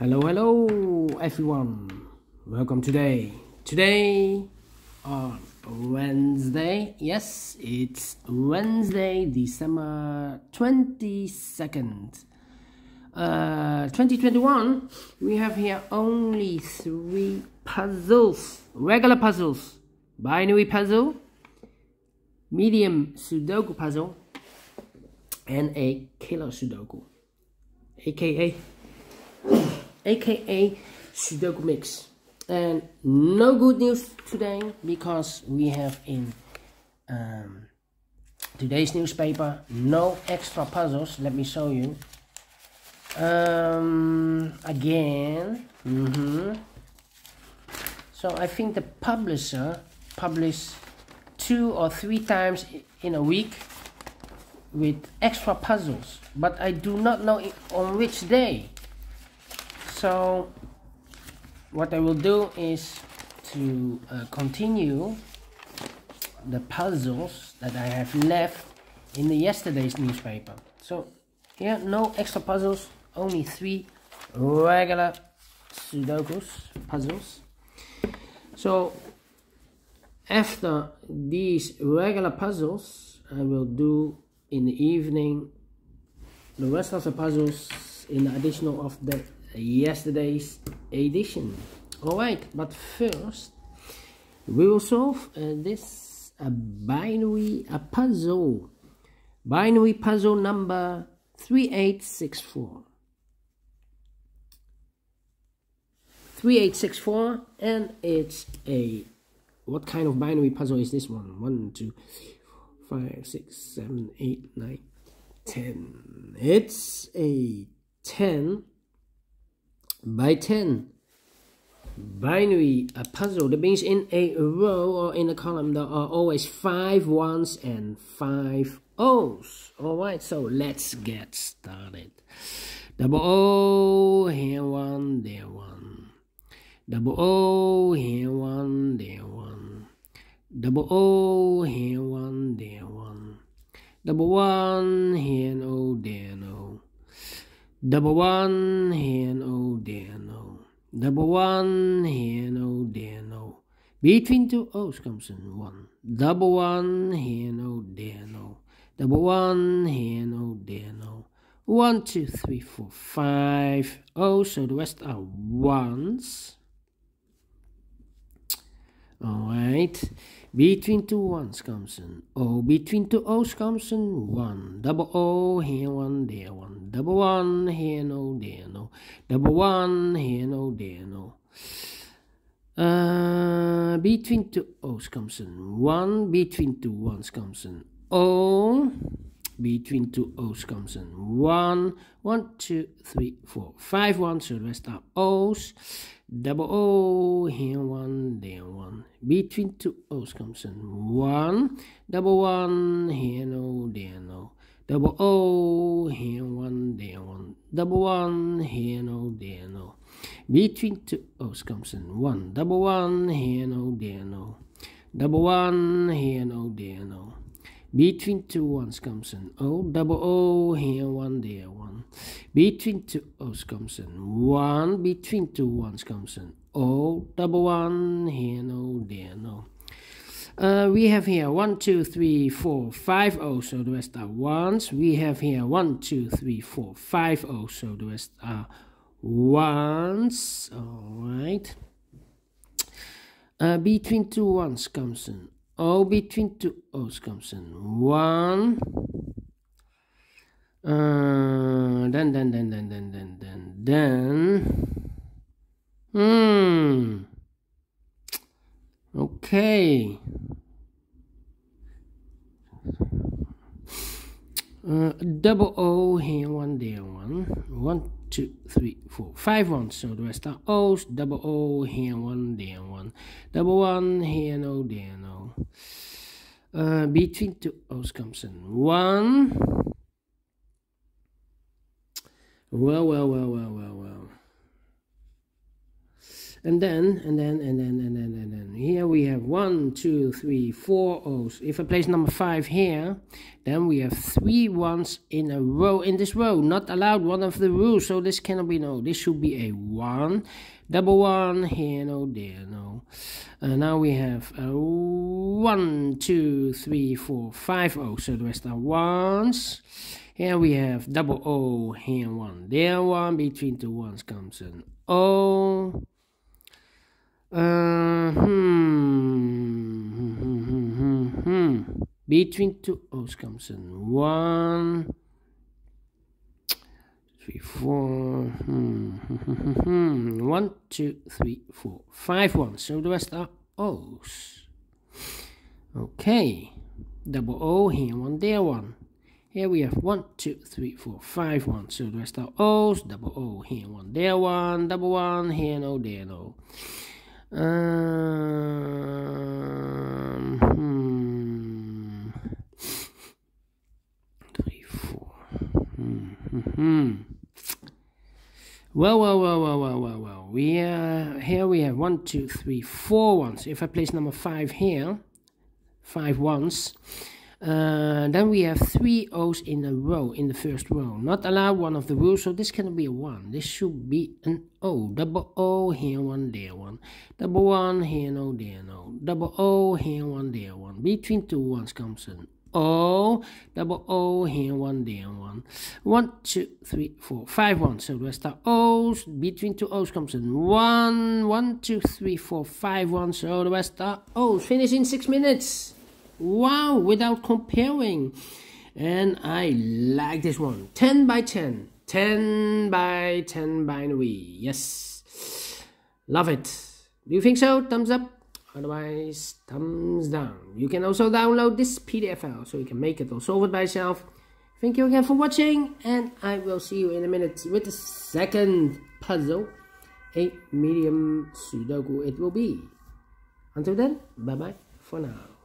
Hello everyone, welcome today on Wednesday. Yes, it's Wednesday, December 22nd, 2021. We have here only three puzzles, regular puzzles: binary puzzle, medium Sudoku puzzle, and a killer Sudoku, aka Sudoku mix. And no good news today, because we have in today's newspaper no extra puzzles. Let me show you again. So I think the publisher published 2 or 3 times in a week with extra puzzles, but I do not know on which day. So what I will do is to continue the puzzles that I have left in the yesterday's newspaper. So here, no extra puzzles, only 3 regular Sudokus puzzles. So after these regular puzzles, I will do in the evening the rest of the puzzles in the additional of the yesterday's edition. Alright, but first we will solve this binary puzzle. Binary puzzle number 3864. 3864, and it's a... what kind of binary puzzle is this one? 1, 2, 5, 6, 7, 8, 9, 10. It's a 10 by 10 binary puzzle. That means in a row or in a column there are always 5 ones and 5 ohs. Alright, so let's get started. Double O, here one, there one. Double O, here one, there one. Double O, here one, there one. Double one, here no, there no. Double one, here no, there no. Double one, here no, there no. Between 2 ohs comes in 1. Double one, here no, there no. Double one, here no, there no. 1, 2, 3, 4, 5 ohs. So the rest are 1s. Alright. Between 2 1s comes an O. Between 2 ohs comes an 1. Double O, here one, there one. Double one, here no, there no. Double one, here no, there no. Between 2 ohs comes an 1. Between 2 1s comes an O. Between 2 ohs comes an 1. 1, 2, 3, 4, 5 1s. So the rest are O's. Double O, here one, there one. Between 2 ohs comes in 1. Double one, here no, there no. Double O, here one, there one. Double one, here no, there no. Between 2 ohs comes in 1. Double one, here no, there no. Double one, here no, there no. Between 2 1s comes an O. Double O, here one, there one. Between 2 ohs comes an 1. Between 2 1s comes an O. Double one, here no, there no. We have here 1, 2, 3, 4, 5 ohs, so the rest are 1s. We have here 1, 2, 3, 4, 5 ohs, so the rest are 1s. Alright. Between 2 1s comes an O. Between 2 ohs comes in 1. Okay. Double O, here one, there one. 1, 2, 3, 4, 5 1s. So the rest are O's. Double O, here one, there one. Double one, here no, there no. Between 2 ohs comes in 1. Well. And then here we have 1, 2, 3, 4 O's. If I place number 5 here, then we have 3 ones in a row in this row. Not allowed, one of the rules, so this cannot be no. This should be a 1. Double 1, here, no, there, no. Now we have 1, 2, 3, 4, 5 O's. So the rest are 1s. Here we have double O, here 1, there 1, between 2 1s comes an O. Between 2 O's comes an 1, 3, 4, 1, 2, 3, 4, 5 1s, so the rest are O's. Okay, double O, here 1, there 1. Here we have 1, 2, 3, 4, 5 1s, so the rest are O's. Double O, here 1, there 1, double 1, here no, there no. Well, we here we have 1, 2, 3, 4 1s. If I place number 5 here, 5 1s. Then we have 3 O's in a row in the first row. Not allowed, one of the rules, so this cannot be a 1. This should be an O. Double O, here 1, there 1. Double 1, here no, there no. Double O, here 1, there 1. Between 2 1s comes an O. Double O, here 1, there 1. 1, 2, 3, 4, 5 1s. So the rest are O's. Between 2 O's comes an 1. 1, 2, 3, 4, 5 1s. So the rest are O's. Finish in 6 minutes. Wow, without comparing. And I like this one. 10 by 10. 10 by 10 binary. Yes. Love it. Do you think so? Thumbs up. Otherwise, thumbs down. You can also download this PDF file so you can make it or solve it by yourself. Thank you again for watching. And I will see you in a minute with the second puzzle. A medium Sudoku it will be. Until then, bye-bye for now.